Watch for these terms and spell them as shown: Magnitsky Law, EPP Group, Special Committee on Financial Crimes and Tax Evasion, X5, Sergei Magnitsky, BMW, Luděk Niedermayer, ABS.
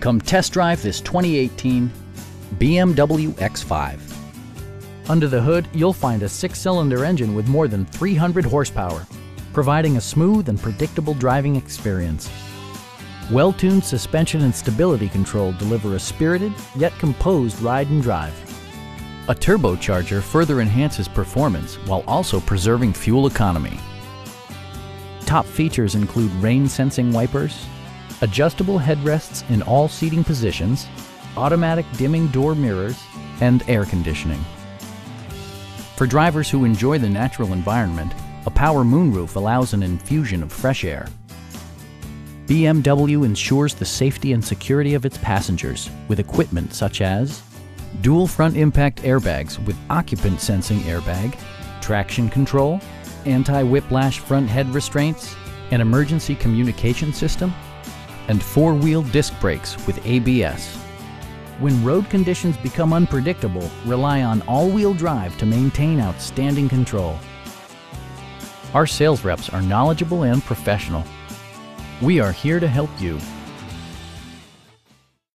Come test drive this 2018 BMW X5. Under the hood, you'll find a 6-cylinder engine with more than 300 horsepower, providing a smooth and predictable driving experience. Well-tuned suspension and stability control deliver a spirited yet composed ride and drive. A turbocharger further enhances performance while also preserving fuel economy. Top features include rain-sensing wipers, adjustable headrests in all seating positions, automatic dimming door mirrors, and air conditioning. For drivers who enjoy the natural environment, a power moonroof allows an infusion of fresh air. BMW ensures the safety and security of its passengers with equipment such as dual front impact airbags with occupant sensing airbag, traction control, anti-whiplash front head restraints, an emergency communication system, and 4-wheel disc brakes with ABS. When road conditions become unpredictable, rely on all-wheel drive to maintain outstanding control. Our sales reps are knowledgeable and professional. We are here to help you.